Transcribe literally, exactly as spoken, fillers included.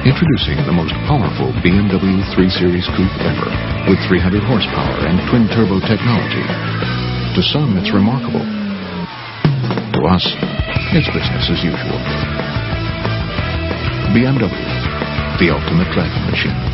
Introducing the most powerful B M W three series Coupe ever, with three hundred horsepower and twin-turbo technology. To some, it's remarkable. To us, it's business as usual. B M W, the ultimate driving machine.